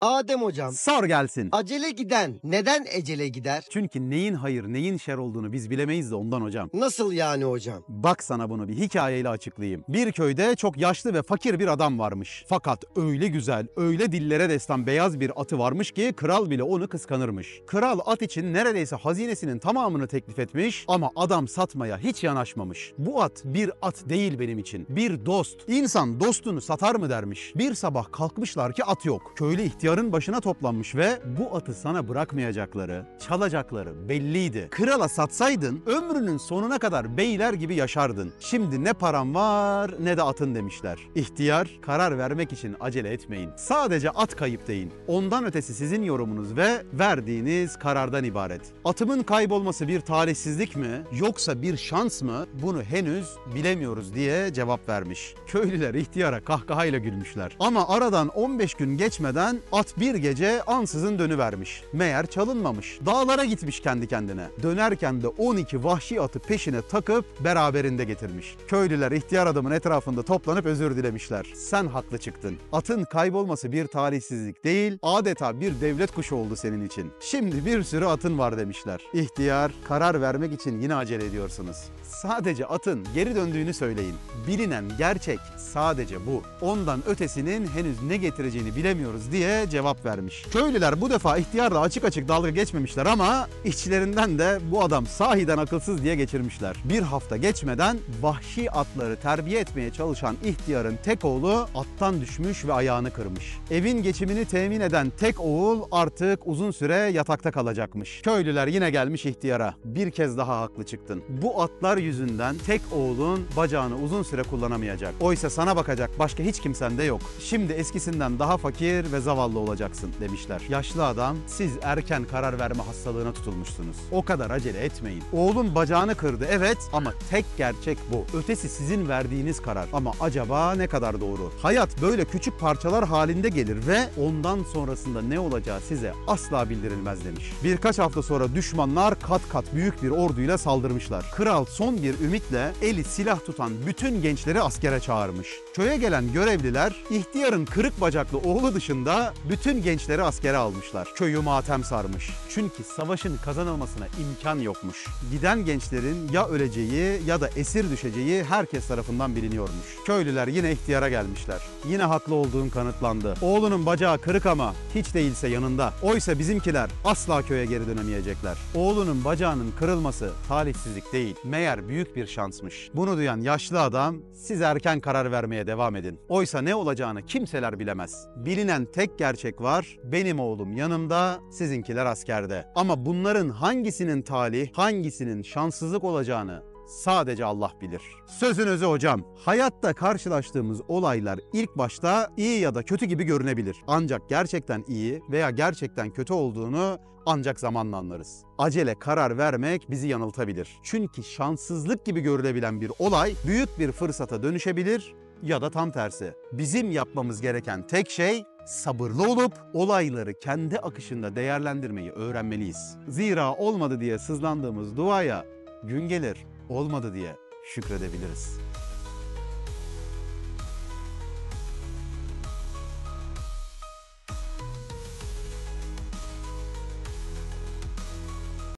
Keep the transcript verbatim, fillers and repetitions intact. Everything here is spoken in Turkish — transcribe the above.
Adem hocam. Sor gelsin. Acele giden neden ecele gider? Çünkü neyin hayır neyin şer olduğunu biz bilemeyiz de ondan hocam. Nasıl yani hocam? Bak sana bunu bir hikayeyle açıklayayım. Bir köyde çok yaşlı ve fakir bir adam varmış. Fakat öyle güzel, öyle dillere destan beyaz bir atı varmış ki kral bile onu kıskanırmış. Kral at için neredeyse hazinesinin tamamını teklif etmiş ama adam satmaya hiç yanaşmamış. Bu at bir at değil benim için. Bir dost. İnsan dostunu satar mı dermiş. Bir sabah kalkmışlar ki at yok. Köylü ihtiyarın başına toplanmış ve bu atı sana bırakmayacakları, çalacakları belliydi. Krala satsaydın ömrünün sonuna kadar beyler gibi yaşardın. Şimdi ne param var ne de atın demişler. İhtiyar, karar vermek için acele etmeyin. Sadece at kayıp deyin. Ondan ötesi sizin yorumunuz ve verdiğiniz karardan ibaret. Atımın kaybolması bir talihsizlik mi yoksa bir şans mı, bunu henüz bilemiyoruz diye cevap vermiş. Köylüler ihtiyara kahkahayla gülmüşler. Ama aradan on beş gün geçmeden at bir gece ansızın dönüvermiş. Meğer çalınmamış. Dağlara gitmiş kendi kendine. Dönerken de on iki vahşi atı peşine takıp beraberinde getirmiş. Köylüler ihtiyar adamın etrafında toplanıp özür dilemişler. Sen haklı çıktın. Atın kaybolması bir talihsizlik değil, adeta bir devlet kuşu oldu senin için. Şimdi bir sürü atın var demişler. İhtiyar, karar vermek için yine acele ediyorsunuz. Sadece atın geri döndüğünü söyleyin. Bilinen gerçek sadece bu. Ondan ötesinin henüz ne getireceğini bilemiyoruz diye cevap vermiş. Köylüler bu defa ihtiyarla açık açık dalga geçmemişler ama içlerinden de bu adam sahiden akılsız diye geçirmişler. Bir hafta geçmeden vahşi atları terbiye etmeye çalışan ihtiyarın tek oğlu attan düşmüş ve ayağını kırmış. Evin geçimini temin eden tek oğul artık uzun süre yatakta kalacakmış. Köylüler yine gelmiş ihtiyara. Bir kez daha haklı çıktın. Bu atlar yüzünden tek oğlun bacağını uzun süre kullanamayacak. Oysa sana bakacak başka hiç kimsen de yok. Şimdi eskisinden daha fakir ve zavallı olacaksın demişler. Yaşlı adam, siz erken karar verme hastalığına tutulmuşsunuz. O kadar acele etmeyin. Oğlun bacağını kırdı evet ama tek gerçek bu. Ötesi sizin verdiğiniz karar. Ama acaba ne kadar doğru? Hayat böyle küçük parçalar halinde gelir ve ondan sonrasında ne olacağı size asla bildirilmez demiş. Birkaç hafta sonra düşmanlar kat kat büyük bir orduyla saldırmışlar. Kral son bir ümitle eli silah tutan bütün gençleri askere çağırmış. Köye gelen görevliler ihtiyarın kırık bacaklı oğlu dışında bütün gençleri askere almışlar. Köyü matem sarmış. Çünkü savaşın kazanılmasına imkan yokmuş. Giden gençlerin ya öleceği ya da esir düşeceği herkes tarafından biliniyormuş. Köylüler yine ihtiyara gelmişler. Yine haklı olduğun kanıtlandı. Oğlunun bacağı kırık ama hiç değilse yanında. Oysa bizimkiler asla köye geri dönemeyecekler. Oğlunun bacağının kırılması talihsizlik değil. Meğer büyük bir şansmış. Bunu duyan yaşlı adam, siz erken karar vermeye devam edin. Oysa ne olacağını kimseler bilemez. Bilinen tek gerçek var. Benim oğlum yanımda, sizinkiler askerde. Ama bunların hangisinin talih, hangisinin şanssızlık olacağını sadece Allah bilir. Sözünüzü hocam. Hayatta karşılaştığımız olaylar ilk başta iyi ya da kötü gibi görünebilir. Ancak gerçekten iyi veya gerçekten kötü olduğunu ancak zamanla anlarız. Acele karar vermek bizi yanıltabilir. Çünkü şanssızlık gibi görülebilen bir olay büyük bir fırsata dönüşebilir ya da tam tersi. Bizim yapmamız gereken tek şey sabırlı olup olayları kendi akışında değerlendirmeyi öğrenmeliyiz. Zira olmadı diye sızlandığımız duaya gün gelir olmadı diye şükredebiliriz.